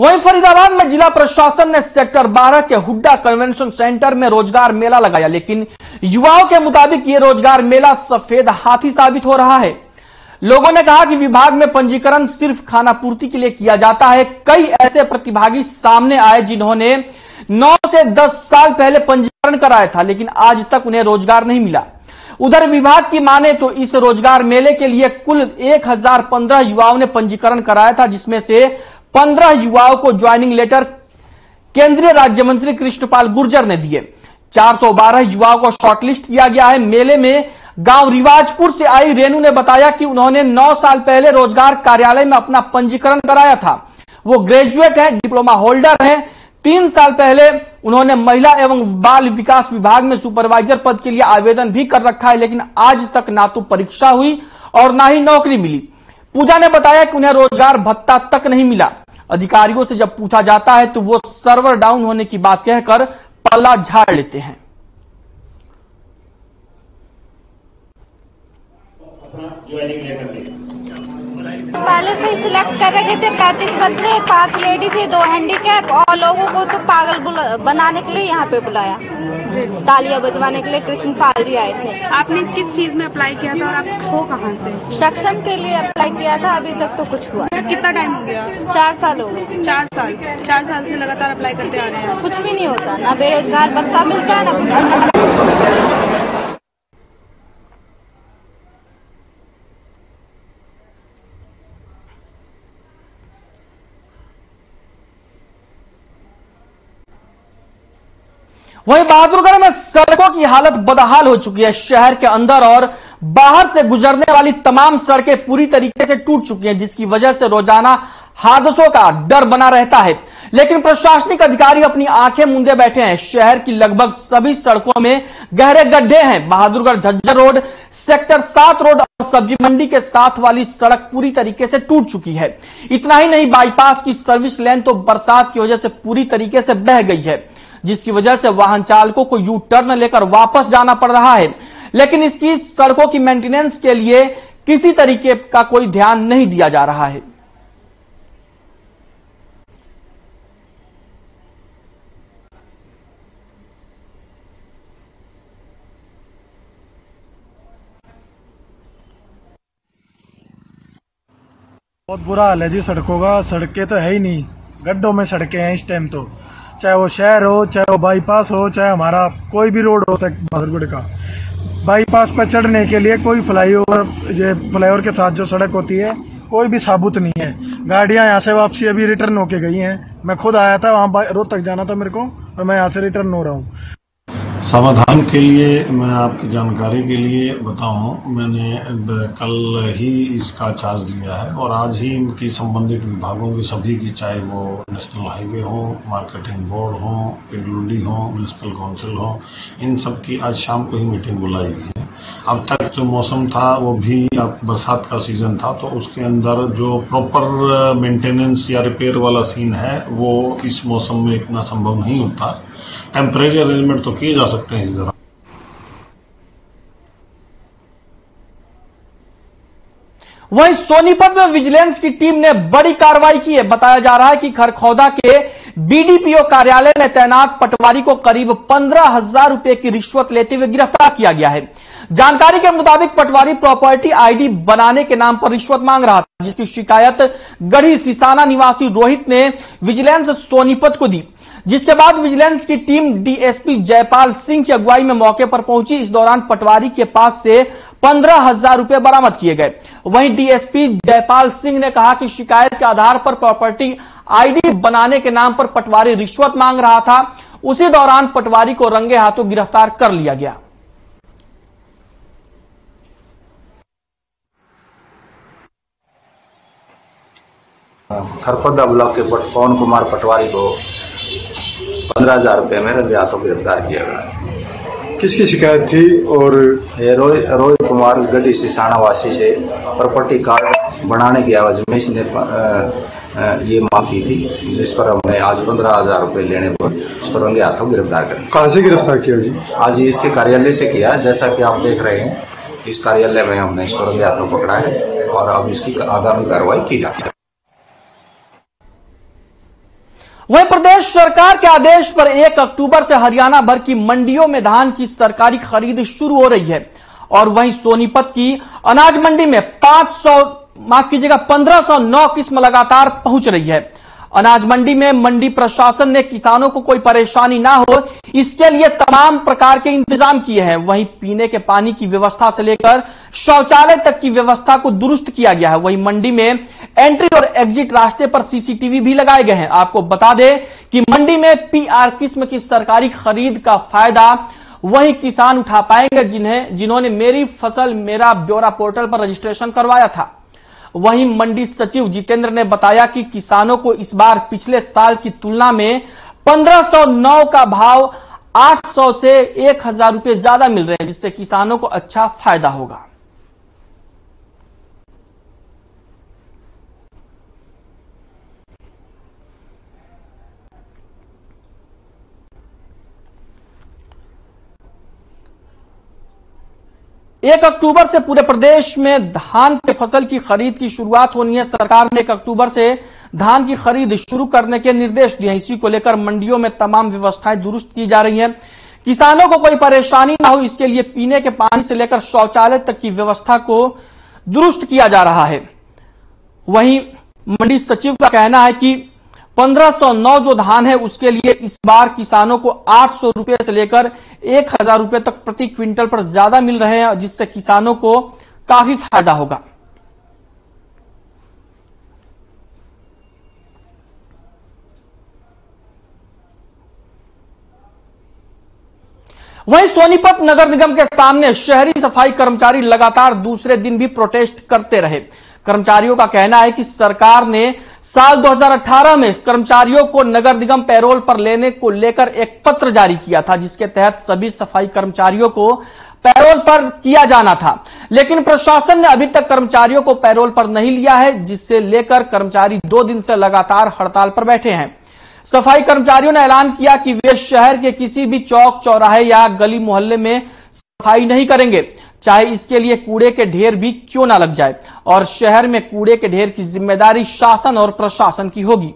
वहीं फरीदाबाद में जिला प्रशासन ने सेक्टर 12 के हुड्डा कन्वेंशन सेंटर में रोजगार मेला लगाया, लेकिन युवाओं के मुताबिक ये रोजगार मेला सफेद हाथी साबित हो रहा है। लोगों ने कहा कि विभाग में पंजीकरण सिर्फ खाना पूर्ति के लिए किया जाता है। कई ऐसे प्रतिभागी सामने आए जिन्होंने 9 से 10 साल पहले पंजीकरण कराया था, लेकिन आज तक उन्हें रोजगार नहीं मिला। उधर विभाग की माने तो इस रोजगार मेले के लिए कुल 1015 युवाओं ने पंजीकरण कराया था, जिसमें से 15 युवाओं को ज्वाइनिंग लेटर केंद्रीय राज्य मंत्री कृष्णपाल गुर्जर ने दिए। 412 युवाओं को शॉर्टलिस्ट किया गया है। मेले में गांव रिवाजपुर से आई रेणु ने बताया कि उन्होंने 9 साल पहले रोजगार कार्यालय में अपना पंजीकरण कराया था। वो ग्रेजुएट हैं, डिप्लोमा होल्डर हैं। 3 साल पहले उन्होंने महिला एवं बाल विकास विभाग में सुपरवाइजर पद के लिए आवेदन भी कर रखा है, लेकिन आज तक ना तो परीक्षा हुई और ना ही नौकरी मिली। पूजा ने बताया कि उन्हें रोजगार भत्ता तक नहीं मिला। अधिकारियों से जब पूछा जाता है तो वो सर्वर डाउन होने की बात कहकर पल्ला झाड़ लेते हैं। पहले से सिलेक्ट कर रखे थे 35 बंदे, 5 लेडीज, 2 हैंडीकैप और लोगों को तो पागल बनाने के लिए यहाँ पे बुलाया, तालियां बजवाने के लिए कृष्णपाल जी आए थे। आपने किस चीज में अप्लाई किया था और आप हो कहाँ से? सक्षम के लिए अप्लाई किया था, अभी तक तो कुछ हुआ। कितना टाइम हो गया? 4 साल हो गए। 4 साल से लगातार अप्लाई करते आ रहे हैं, कुछ भी नहीं होता, ना बेरोजगार भत्ता मिलता है ना कुछ। वहीं बहादुरगढ़ में सड़कों की हालत बदहाल हो चुकी है। शहर के अंदर और बाहर से गुजरने वाली तमाम सड़कें पूरी तरीके से टूट चुकी हैं, जिसकी वजह से रोजाना हादसों का डर बना रहता है। लेकिन प्रशासनिक अधिकारी अपनी आंखें मूंदे बैठे हैं। शहर की लगभग सभी सड़कों में गहरे गड्ढे हैं। Bahadurgarh Jhajjar road, sector 7 road और सब्जी मंडी के साथ वाली सड़क पूरी तरीके से टूट चुकी है। इतना ही नहीं, बाईपास की सर्विस लेन तो बरसात की वजह से पूरी तरीके से बह गई है, जिसकी वजह से वाहन चालकों को यू टर्न लेकर वापस जाना पड़ रहा है। लेकिन इसकी सड़कों की मेंटेनेंस के लिए किसी तरीके का कोई ध्यान नहीं दिया जा रहा है। बहुत बुरा हाल है जी सड़कों का। सड़कें तो है ही नहीं, गड्ढों में सड़कें हैं इस टाइम तो। चाहे वो शहर हो, चाहे वो बाईपास हो, चाहे हमारा कोई भी रोड हो सकता है। बहादुरगढ़ का बाईपास पर चढ़ने के लिए कोई फ्लाईओवर के साथ जो सड़क होती है, कोई भी साबुत नहीं है। गाड़ियां यहाँ से वापसी अभी रिटर्न होके गई हैं। मैं खुद आया था, वहाँ रोहतक जाना था मेरे को और मैं यहाँ से रिटर्न हो रहा हूँ। समाधान के लिए मैं आपकी जानकारी के लिए बताऊँ, मैंने कल ही इसका चार्ज लिया है और आज ही इनकी संबंधित विभागों की सभी की, चाहे वो नेशनल हाईवे हो, मार्केटिंग बोर्ड हो, पीडब्ल्यूडी हो, म्यूनसिपल काउंसिल हो, इन सब की आज शाम को ही मीटिंग बुलाई गई है। अब तक जो मौसम था वो भी अब बरसात का सीजन था, तो उसके अंदर जो प्रॉपर मेंटेनेंस या रिपेयर वाला सीन है वो इस मौसम में इतना संभव नहीं होता। टेम्परेरी अरेंजमेंट तो किए जा सकते हैं इस दौरान। वहीं सोनीपत में विजिलेंस की टीम ने बड़ी कार्रवाई की है। बताया जा रहा है कि खरखौदा के बीडीपीओ कार्यालय में तैनात पटवारी को करीब 15,000 रुपए की रिश्वत लेते हुए गिरफ्तार किया गया है। जानकारी के मुताबिक पटवारी प्रॉपर्टी आईडी बनाने के नाम पर रिश्वत मांग रहा था, जिसकी शिकायत गढ़ी सिसाना निवासी रोहित ने विजिलेंस सोनीपत को दी, जिसके बाद विजिलेंस की टीम डीएसपी जयपाल सिंह की अगुवाई में मौके पर पहुंची। इस दौरान पटवारी के पास से 15,000 रुपए बरामद किए गए। वहीं डीएसपी जयपाल सिंह ने कहा कि शिकायत के आधार पर प्रॉपर्टी आईडी बनाने के नाम पर पटवारी रिश्वत मांग रहा था। उसी दौरान पटवारी को रंगे हाथों गिरफ्तार कर लिया गया। खरखौदा ब्लॉक के पवन कुमार पटवारी को 15,000 रुपए में रंगे हाथों गिरफ्तार किया गया। किसकी शिकायत थी? और रोहित कुमार गढ़ी सिसाना वासी से प्रॉपर्टी कार्ड बनाने की आवाज में इसने ये मांग की थी, जिस पर हमने आज 15,000 रुपए लेने पर उसको रंगे हाथों गिरफ्तार कर। कहाँ से गिरफ्तार किया जी? आज ये इसके कार्यालय से किया। जैसा कि आप देख रहे हैं, इस कार्यालय में हमने इसको रंगे हाथों पकड़ा है और अब इसकी आगामी कार्रवाई की जाती है। वहीं प्रदेश सरकार के आदेश पर 1 अक्टूबर से हरियाणा भर की मंडियों में धान की सरकारी खरीद शुरू हो रही है। और वहीं सोनीपत की अनाज मंडी में 1509 किस्म लगातार पहुंच रही है। अनाज मंडी में मंडी प्रशासन ने किसानों को कोई परेशानी ना हो इसके लिए तमाम प्रकार के इंतजाम किए हैं। वहीं पीने के पानी की व्यवस्था से लेकर शौचालय तक की व्यवस्था को दुरुस्त किया गया है। वहीं मंडी में एंट्री और एग्जिट रास्ते पर सीसीटीवी भी लगाए गए हैं। आपको बता दें कि मंडी में पीआर किस्म की सरकारी खरीद का फायदा वही किसान उठा पाएंगे जिन्होंने मेरी फसल मेरा ब्यौरा पोर्टल पर रजिस्ट्रेशन करवाया था। वहीं मंडी सचिव जितेंद्र ने बताया कि किसानों को इस बार पिछले साल की तुलना में 1509 का भाव 800 से 1000 रुपए ज्यादा मिल रहे हैं, जिससे किसानों को अच्छा फायदा होगा। एक अक्टूबर से पूरे प्रदेश में धान के फसल की खरीद की शुरुआत होनी है। सरकार ने 1 अक्टूबर से धान की खरीद शुरू करने के निर्देश दिए हैं। इसी को लेकर मंडियों में तमाम व्यवस्थाएं दुरुस्त की जा रही हैं। किसानों को कोई परेशानी ना हो इसके लिए पीने के पानी से लेकर शौचालय तक की व्यवस्था को दुरुस्त किया जा रहा है। वहीं मंडी सचिव का कहना है कि 1509 जो धान है उसके लिए इस बार किसानों को 800 रुपए से लेकर 1000 रुपए तक प्रति क्विंटल पर ज्यादा मिल रहे हैं, जिससे किसानों को काफी फायदा होगा। वहीं सोनीपत नगर निगम के सामने शहरी सफाई कर्मचारी लगातार दूसरे दिन भी प्रोटेस्ट करते रहे। कर्मचारियों का कहना है कि सरकार ने साल 2018 में कर्मचारियों को नगर निगम पैरोल पर लेने को लेकर एक पत्र जारी किया था, जिसके तहत सभी सफाई कर्मचारियों को पैरोल पर किया जाना था, लेकिन प्रशासन ने अभी तक कर्मचारियों को पैरोल पर नहीं लिया है, जिससे लेकर कर्मचारी 2 दिन से लगातार हड़ताल पर बैठे हैं। सफाई कर्मचारियों ने ऐलान किया कि वे शहर के किसी भी चौक चौराहे या गली मोहल्ले में सफाई नहीं करेंगे, चाहे इसके लिए कूड़े के ढेर भी क्यों ना लग जाए। और शहर में कूड़े के ढेर की जिम्मेदारी शासन और प्रशासन की होगी।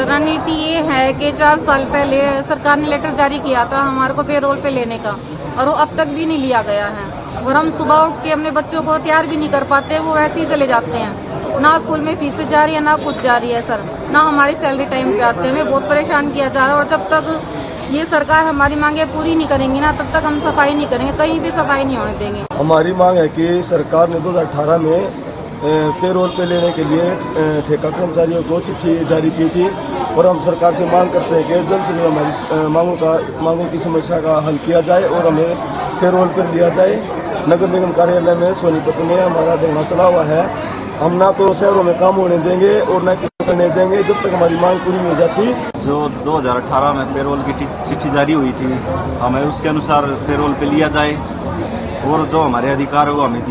रणनीति ये है कि 4 साल पहले सरकार ने लेटर जारी किया था हमारे को पेरोल पे लेने का, और वो अब तक भी नहीं लिया गया है। और हम सुबह उठ के अपने बच्चों को तैयार भी नहीं कर पाते, वो वैसे ही चले जाते हैं। ना स्कूल में फीस जा रही है, ना कुछ जा रही है सर, ना हमारी सैलरी टाइम पे आते हैं। हमें बहुत परेशान किया जा रहा है, और जब तक ये सरकार हमारी मांगे पूरी नहीं करेंगी ना, तब तक हम सफाई नहीं करेंगे, कहीं भी सफाई नहीं होने देंगे। हमारी मांग है कि सरकार ने 2018 में पेरोल पे लेने के लिए ठेका कर्मचारियों को चिट्ठी जारी की थी, और हम सरकार से मांग करते हैं कि जल्द से जल्द हमारी मांगों की समस्या का हल किया जाए और हमें पेरोल पर लिया जाए। नगर निगम कार्यालय में सोनीपत में हमारा धरना चला हुआ है। हम ना तो शहरों में काम होने देंगे और ना किसी करने देंगे जब तक हमारी मांग पूरी नहीं हो जाती। जो 2018 में पेरोल की चिट्ठी जारी हुई थी, हमें उसके अनुसार पेरोल पे लिया जाए और जो हमारे अधिकार है वो हमें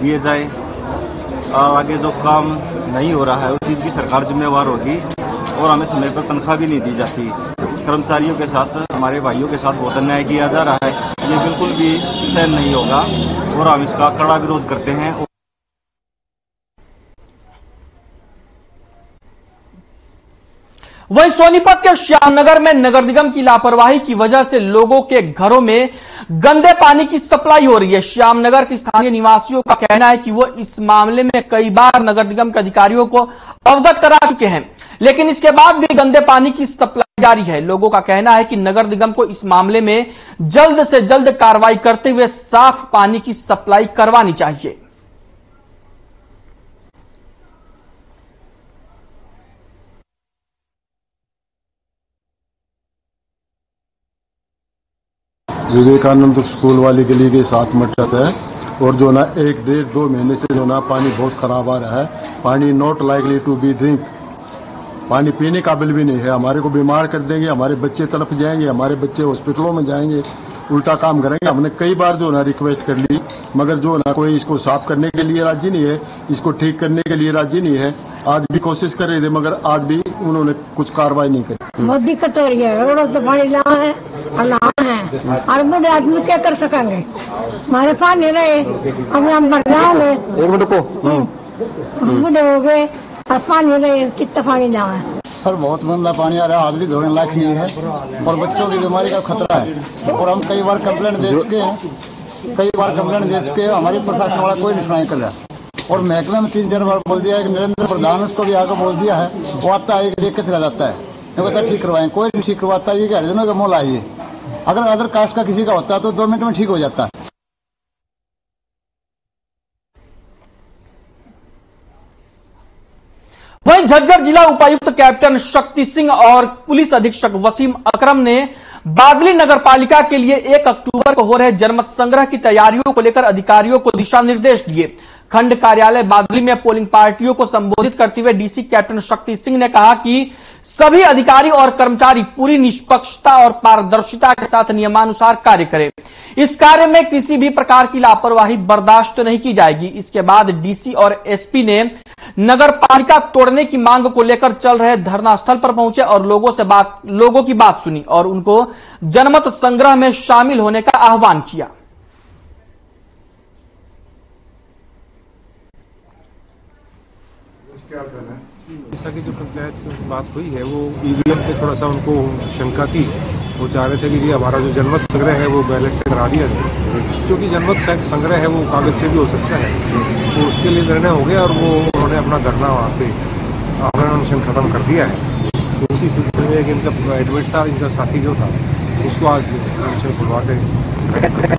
दिए जाए। और आगे जो काम नहीं हो रहा है उस चीज़ की सरकार जिम्मेवार होगी, और हमें समय पर तनख्वाह भी नहीं दी जाती। कर्मचारियों के साथ, हमारे भाइयों के साथ बहुत अन्याय किया जा रहा है, ये बिल्कुल भी सहन नहीं होगा और हम इसका कड़ा विरोध करते हैं। वहीं सोनीपत के श्यामनगर में नगर निगम की लापरवाही की वजह से लोगों के घरों में गंदे पानी की सप्लाई हो रही है। श्यामनगर के स्थानीय निवासियों का कहना है कि वो इस मामले में कई बार नगर निगम के अधिकारियों को अवगत करा चुके हैं, लेकिन इसके बाद भी गंदे पानी की सप्लाई जारी है। लोगों का कहना है कि नगर निगम को इस मामले में जल्द से जल्द कार्रवाई करते हुए साफ पानी की सप्लाई करवानी चाहिए। विवेकानंद स्कूल वाले गली के साथ मटकस है, और जो ना 1-2 महीने से जो ना पानी बहुत खराब आ रहा है। पानी not likely to be drink, पानी पीने काबिल भी नहीं है। हमारे को बीमार कर देंगे, हमारे बच्चे तड़प जाएंगे, हमारे बच्चे हॉस्पिटलों में जाएंगे, उल्टा काम करेंगे। हमने कई बार जो ना रिक्वेस्ट कर ली, मगर जो ना कोई इसको साफ करने के लिए राजी नहीं है, इसको ठीक करने के लिए राजी नहीं है। आज भी कोशिश कर रहे थे मगर आज भी उन्होंने कुछ कार्रवाई नहीं करी। बहुत दिक्कत हो रही है, रोडों पे पानी लाना है और लाना है, और बड़े आदमी क्या कर सकेंगे, हमारे पास नहीं रहे, अब हम मर जाओगे, बूढ़े हो गए और पानी रहे, कितना पानी लाना है। सर बहुत गंदा पानी आ रहा है, आदमी धोने लायक नहीं है और बच्चों की बीमारी का खतरा है। और हम कई बार कंप्लेंट दे चुके हैं, हमारी प्रशासन वाला कोई नहीं कर रहा। और महकमे में 3 जनवरी बोल दिया है कि नरेंद्र प्रधान उसको भी आगे बोल दिया है, वो आता है देख के चला जाता है, नहीं पता ठीक करवाएं, कोई नहीं ठीक करवाता। ये हरिजनों का मोल है ये, अगर अदर कास्ट का किसी का होता तो 2 मिनट में ठीक हो जाता है। वहीं झज्जर जिला उपायुक्त कैप्टन शक्ति सिंह और पुलिस अधीक्षक वसीम अकरम ने बादली नगरपालिका के लिए 1 अक्टूबर को हो रहे जनमत संग्रह की तैयारियों को लेकर अधिकारियों को दिशा निर्देश दिए। खंड कार्यालय बादली में पोलिंग पार्टियों को संबोधित करते हुए डीसी कैप्टन शक्ति सिंह ने कहा कि सभी अधिकारी और कर्मचारी पूरी निष्पक्षता और पारदर्शिता के साथ नियमानुसार कार्य करें। इस कार्य में किसी भी प्रकार की लापरवाही बर्दाश्त नहीं की जाएगी। इसके बाद डीसी और एसपी ने नगरपालिका तोड़ने की मांग को लेकर चल रहे धरना स्थल पर पहुंचे और लोगों की बात सुनी और उनको जनमत संग्रह में शामिल होने का आह्वान किया। जैसा कि जो पंचायत में बात हुई है, वो ईवीएम पे थोड़ा सा उनको शंका थी, वो चाह रहे थे कि जी हमारा जो जनमत संग्रह है वो बैलेट से करा दिया जाए, क्योंकि जनमत संग्रह है वो कागज से भी हो सकता है, तो उसके लिए निर्णय हो गया और वो उन्होंने अपना धरना वहाँ से आमरण खत्म कर दिया है। तो उसी सिलसिले में कि इनका एडमिट था, इनका साथी जो था उसको आज आरक्षण खुलवाते।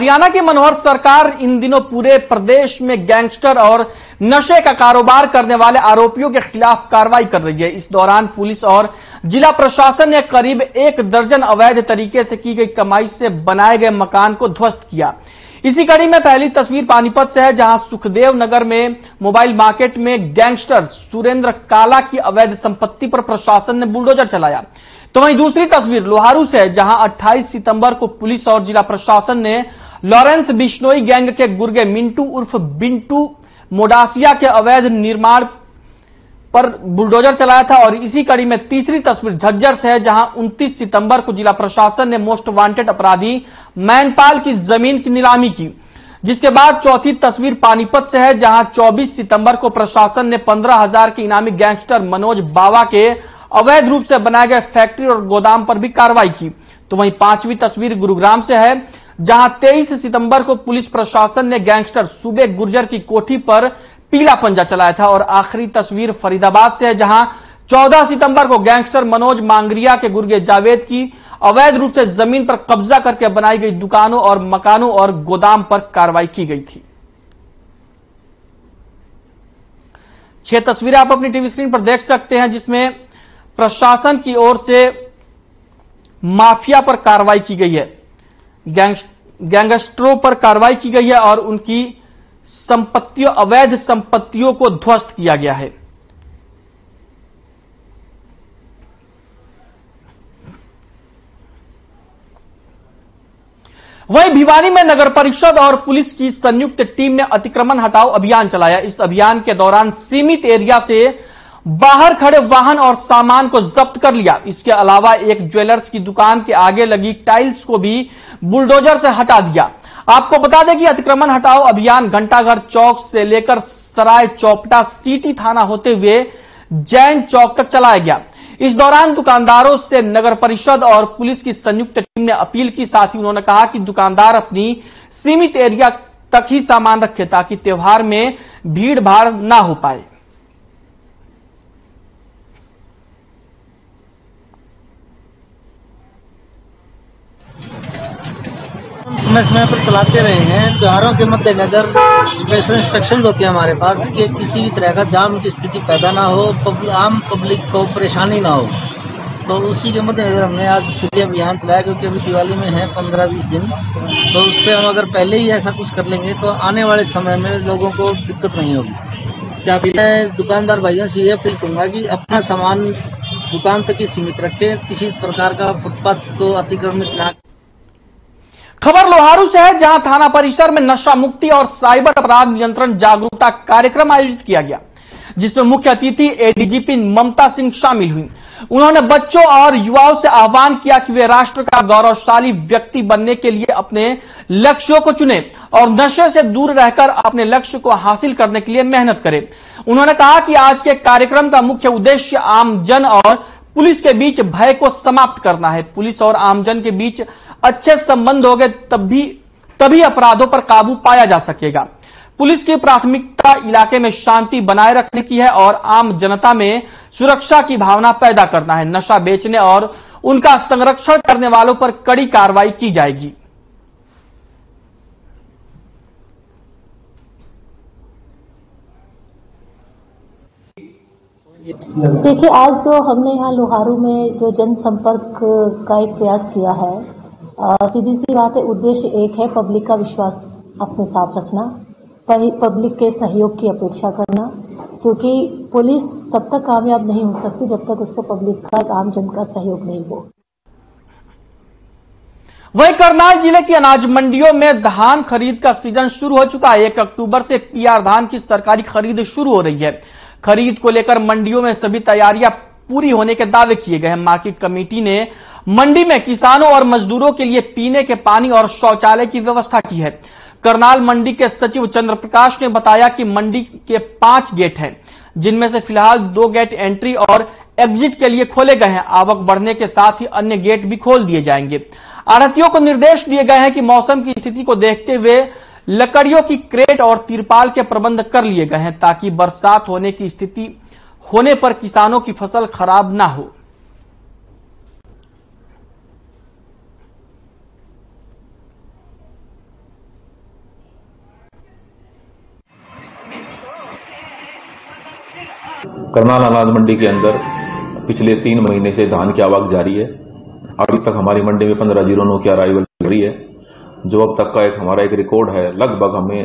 हरियाणा की मनोहर सरकार इन दिनों पूरे प्रदेश में गैंगस्टर और नशे का कारोबार करने वाले आरोपियों के खिलाफ कार्रवाई कर रही है। इस दौरान पुलिस और जिला प्रशासन ने करीब 1 दर्जन अवैध तरीके से की गई कमाई से बनाए गए मकान को ध्वस्त किया। इसी कड़ी में पहली तस्वीर पानीपत से है, जहां सुखदेव नगर में मोबाइल मार्केट में गैंगस्टर सुरेंद्र काला की अवैध संपत्ति पर प्रशासन ने बुलडोजर चलाया। तो वहीं दूसरी तस्वीर लोहारू से है, जहां 28 सितंबर को पुलिस और जिला प्रशासन ने लॉरेंस बिश्नोई गैंग के गुर्गे मिंटू उर्फ बिंटू मोडासिया के अवैध निर्माण पर बुलडोजर चलाया था। और इसी कड़ी में तीसरी तस्वीर झज्जर से है, जहां 29 सितंबर को जिला प्रशासन ने मोस्ट वांटेड अपराधी मैनपाल की जमीन की नीलामी की। जिसके बाद चौथी तस्वीर पानीपत से है, जहां 24 सितंबर को प्रशासन ने 15,000 के इनामी गैंगस्टर मनोज बाबा के अवैध रूप से बनाए गए फैक्ट्री और गोदाम पर भी कार्रवाई की। तो वहीं पांचवी तस्वीर गुरुग्राम से है, जहां 23 सितंबर को पुलिस प्रशासन ने गैंगस्टर सुबे गुर्जर की कोठी पर पीला पंजा चलाया था। और आखिरी तस्वीर फरीदाबाद से है, जहां 14 सितंबर को गैंगस्टर मनोज मांगरिया के गुर्गे जावेद की अवैध रूप से जमीन पर कब्जा करके बनाई गई दुकानों और मकानों और गोदाम पर कार्रवाई की गई थी। 6 तस्वीरें आप अपनी टीवी स्क्रीन पर देख सकते हैं, जिसमें प्रशासन की ओर से माफिया पर कार्रवाई की गई है, गैंगस्टरों पर कार्रवाई की गई है और उनकी संपत्तियों अवैध संपत्तियों को ध्वस्त किया गया है। वहीं भिवानी में नगर परिषद और पुलिस की संयुक्त टीम ने अतिक्रमण हटाओ अभियान चलाया। इस अभियान के दौरान सीमित एरिया से बाहर खड़े वाहन और सामान को जब्त कर लिया। इसके अलावा एक ज्वेलर्स की दुकान के आगे लगी टाइल्स को भी बुलडोजर से हटा दिया। आपको बता दें कि अतिक्रमण हटाओ अभियान घंटाघर चौक से लेकर सराय चौपटा सिटी थाना होते हुए जैन चौक तक चलाया गया। इस दौरान दुकानदारों से नगर परिषद और पुलिस की संयुक्त टीम ने अपील की। साथ ही उन्होंने कहा कि दुकानदार अपनी सीमित एरिया तक ही सामान रखें ताकि त्योहार में भीड़ भाड़ ना हो पाए। समय पर चलाते रहे हैं, त्योहारों के मद्देनजर स्पेशल इंस्ट्रक्शन होती है हमारे पास कि किसी भी तरह का जाम की स्थिति पैदा ना हो, आम पब्लिक को परेशानी ना हो। तो उसी के मद्देनजर हमने आज फिर अभियान चलाया, क्योंकि अभी दिवाली में है 15-20 दिन, तो उससे हम अगर पहले ही ऐसा कुछ कर लेंगे तो आने वाले समय में लोगों को दिक्कत नहीं होगी। क्या मैं दुकानदार भाइयों से ये अपील करूँगा कि अपना सामान दुकान तक ही सीमित रखें, किसी प्रकार का फुटपाथ को अतिक्रमित न। खबर लोहारू से है जहां थाना परिसर में नशा मुक्ति और साइबर अपराध नियंत्रण जागरूकता कार्यक्रम आयोजित किया गया, जिसमें मुख्य अतिथि एडीजीपी ममता सिंह शामिल हुई। उन्होंने बच्चों और युवाओं से आह्वान किया कि वे राष्ट्र का गौरवशाली व्यक्ति बनने के लिए अपने लक्ष्यों को चुनें और नशे से दूर रहकर अपने लक्ष्य को हासिल करने के लिए मेहनत करें। उन्होंने कहा कि आज के कार्यक्रम का मुख्य उद्देश्य आमजन और पुलिस के बीच भय को समाप्त करना है। पुलिस और आमजन के बीच अच्छे संबंध हो गए तभी अपराधों पर काबू पाया जा सकेगा। पुलिस की प्राथमिकता इलाके में शांति बनाए रखने की है और आम जनता में सुरक्षा की भावना पैदा करना है। नशा बेचने और उनका संरक्षण करने वालों पर कड़ी कार्रवाई की जाएगी। देखिए, आज जो हमने यहाँ लोहारू में जो जनसंपर्क का एक प्रयास किया है, सीधी सी बात है, उद्देश्य एक है, पब्लिक का विश्वास अपने साथ रखना, पब्लिक के सहयोग की अपेक्षा करना, क्योंकि पुलिस तब तक कामयाब नहीं हो सकती जब तक उसको पब्लिक का, आम जन का सहयोग नहीं हो। वहीं करनाल जिले की अनाज मंडियों में धान खरीद का सीजन शुरू हो चुका है। 1 अक्टूबर से पीआर धान की सरकारी खरीद शुरू हो रही है। खरीद को लेकर मंडियों में सभी तैयारियां पूरी होने के दावे किए गए हैं। मार्केट कमेटी ने मंडी में किसानों और मजदूरों के लिए पीने के पानी और शौचालय की व्यवस्था की है। करनाल मंडी के सचिव चंद्र प्रकाश ने बताया कि मंडी के 5 गेट हैं, जिनमें से फिलहाल 2 गेट एंट्री और एग्जिट के लिए खोले गए हैं। आवक बढ़ने के साथ ही अन्य गेट भी खोल दिए जाएंगे। आढ़तियों को निर्देश दिए गए हैं कि मौसम की स्थिति को देखते हुए लकड़ियों की क्रेट और तिरपाल के प्रबंध कर लिए गए हैं, ताकि बरसात होने की स्थिति होने पर किसानों की फसल खराब ना हो। करनाल अनाज मंडी के अंदर पिछले 3 महीने से धान की आवक जारी है। अभी तक हमारी मंडी में 15 जीरो 9 की अराइवल हो रही है, जो अब तक का एक हमारा एक रिकॉर्ड है। लगभग हमें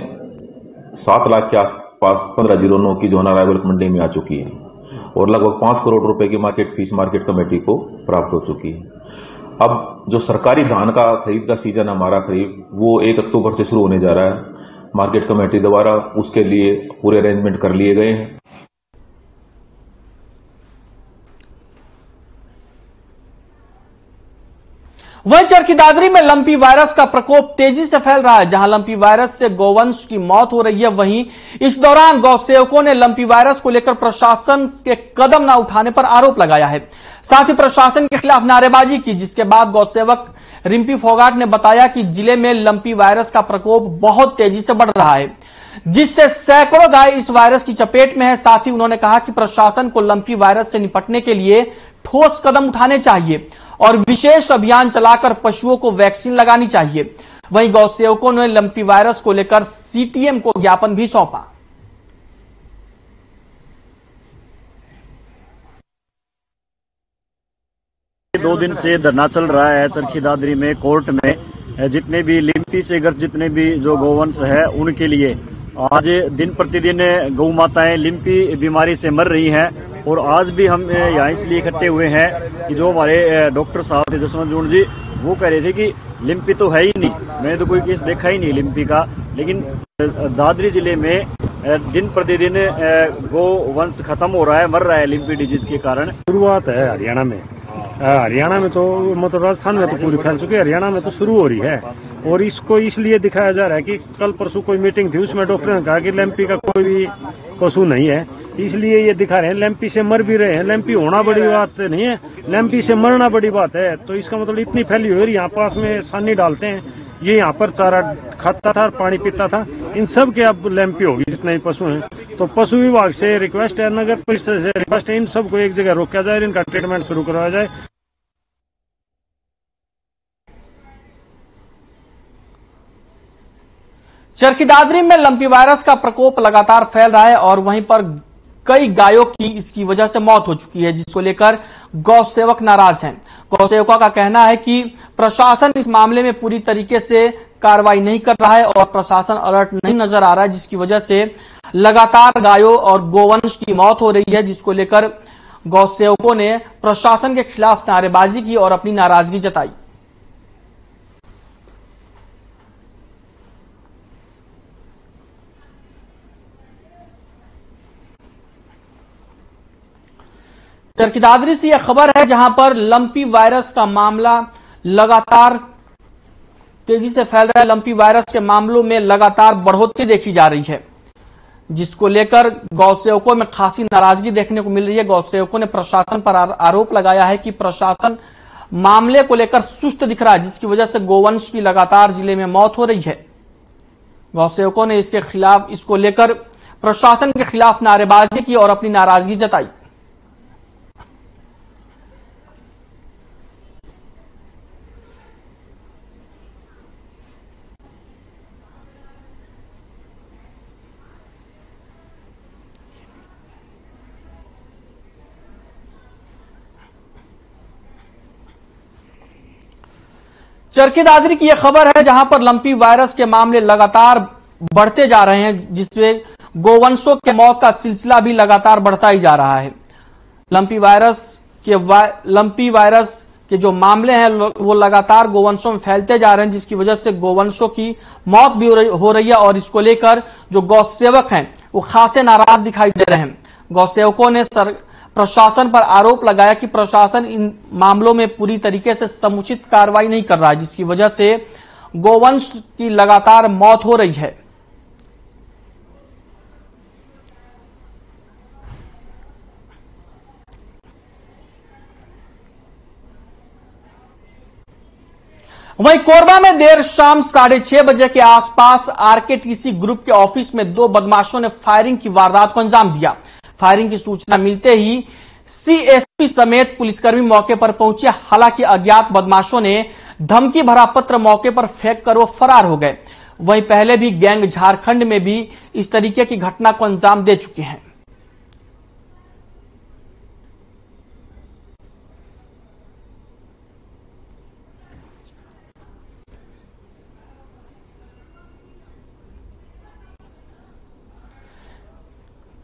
7 लाख के आसपास 15 जीरो 9 की जो अराइवल मंडी में आ चुकी है और लगभग 5 करोड़ रुपए की मार्केट फीस मार्केट कमेटी को प्राप्त हो चुकी है। अब जो सरकारी धान का खरीद का सीजन हमारा खरीब वो 1 अक्टूबर से शुरू होने जा रहा है। मार्केट कमेटी द्वारा उसके लिए पूरे अरेंजमेंट कर लिए गए हैं। वहीं चरखी दादरी में लंपी वायरस का प्रकोप तेजी से फैल रहा है। जहां लंपी वायरस से गौवंश की मौत हो रही है, वहीं इस दौरान गौसेवकों ने लंपी वायरस को लेकर प्रशासन के कदम न उठाने पर आरोप लगाया है। साथ ही प्रशासन के खिलाफ नारेबाजी की, जिसके बाद गौसेवक रिम्पी फोगाट ने बताया कि जिले में लंपी वायरस का प्रकोप बहुत तेजी से बढ़ रहा है, जिससे सैकड़ों गाय इस वायरस की चपेट में है। साथ ही उन्होंने कहा कि प्रशासन को लंपी वायरस से निपटने के लिए ठोस कदम उठाने चाहिए और विशेष अभियान चलाकर पशुओं को वैक्सीन लगानी चाहिए। वहीं गौसेवकों ने लंपी वायरस को लेकर सीटीएम को ज्ञापन भी सौंपा। दो दिन से धरना चल रहा है चरखी दादरी में। कोर्ट में जितने भी लंपी से ग्रस्त जितने भी जो गौवंश है उनके लिए आज दिन प्रतिदिन गौ माताएं लंपी बीमारी से मर रही हैं और आज भी हम यहाँ इसलिए इकट्ठे हुए हैं कि जो हमारे डॉक्टर साहब थे जसवंत जी, वो कह रहे थे कि लिम्पी तो है ही नहीं, मैंने तो कोई केस देखा ही नहीं लिम्पी का, लेकिन दादरी जिले में दिन प्रतिदिन गो वंश खत्म हो रहा है, मर रहा है लिम्पी डिजीज के कारण। शुरुआत है हरियाणा में, हरियाणा में तो मतलब राजस्थान में तो पूरी फैल चुकी है, हरियाणा में तो शुरू हो रही है। और इसको इसलिए दिखाया जा रहा है कि कल परसों कोई मीटिंग थी, उसमें डॉक्टर ने कहा कि लिम्पी का कोई भी पशु नहीं है, इसलिए ये दिखा रहे हैं। लैम्पी से मर भी रहे हैं, लैम्पी होना बड़ी बात नहीं है, लैम्पी से मरना बड़ी बात है। तो इसका मतलब इतनी फैली हुई, यहाँ पास में सानी डालते हैं, ये यहाँ पर चारा खाता था, पानी पीता था, इन सब के अब लैम्पी होगी जितने पशु हैं। तो पशु विभाग से रिक्वेस्ट है, नगर परिषद से रिक्वेस्ट है, इन सबको एक जगह रोका जाए, इनका ट्रीटमेंट शुरू करवाया जाए। चरखी दादरी में लंपी वायरस का प्रकोप लगातार फैल रहा है और वहीं पर कई गायों की इसकी वजह से मौत हो चुकी है, जिसको लेकर गौसेवक नाराज हैं। गौसेवकों का कहना है कि प्रशासन इस मामले में पूरी तरीके से कार्रवाई नहीं कर रहा है और प्रशासन अलर्ट नहीं नजर आ रहा है, जिसकी वजह से लगातार गायों और गोवंश की मौत हो रही है, जिसको लेकर गौसेवकों ने प्रशासन के खिलाफ नारेबाजी की और अपनी नाराजगी जताई। चरकीदादरी से यह खबर है जहां पर लंपी वायरस का मामला लगातार तेजी से फैल रहा है। लंपी वायरस के मामलों में लगातार बढ़ोतरी देखी जा रही है, जिसको लेकर गौसेवकों में खासी नाराजगी देखने को मिल रही है। गौसेवकों ने प्रशासन पर आरोप लगाया है कि प्रशासन मामले को लेकर सुस्त दिख रहा है, जिसकी वजह से गौवंश की लगातार जिले में मौत हो रही है। गौसेवकों ने इसको लेकर प्रशासन के खिलाफ नारेबाजी की और अपनी नाराजगी जताई। चरकीदादरी की यह खबर है जहां पर लंपी वायरस के मामले लगातार बढ़ते जा रहे हैं, जिससे गोवंशों के मौत का सिलसिला भी लगातार बढ़ता ही जा रहा है। लंपी वायरस के जो मामले हैं वो लगातार गोवंशों में फैलते जा रहे हैं, जिसकी वजह से गोवंशों की मौत भी हो रही है और इसको लेकर जो गौसेवक हैं वो खासे नाराज दिखाई दे रहे हैं। गौसेवकों ने प्रशासन पर आरोप लगाया कि प्रशासन इन मामलों में पूरी तरीके से समुचित कार्रवाई नहीं कर रहा है, जिसकी वजह से गोवंश की लगातार मौत हो रही है। वहीं कोरबा में देर शाम 6:30 बजे के आसपास आरकेटीसी ग्रुप के ऑफिस में दो बदमाशों ने फायरिंग की वारदात को अंजाम दिया। फायरिंग की सूचना मिलते ही सीएसपी समेत पुलिसकर्मी मौके पर पहुंचे। हालांकि अज्ञात बदमाशों ने धमकी भरा पत्र मौके पर फेंक कर वो फरार हो गए। वहीं पहले भी गैंग झारखंड में भी इस तरीके की घटना को अंजाम दे चुके हैं।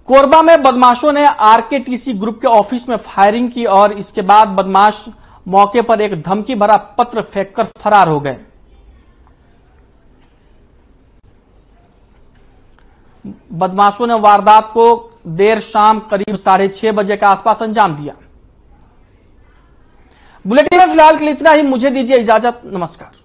कोरबा में बदमाशों ने आरकेटीसी ग्रुप के ऑफिस में फायरिंग की और इसके बाद बदमाश मौके पर एक धमकी भरा पत्र फेंककर फरार हो गए। बदमाशों ने वारदात को देर शाम करीब 6:30 बजे के आसपास अंजाम दिया। बुलेटिन में फिलहाल के लिए इतना ही। मुझे दीजिए इजाजत। नमस्कार।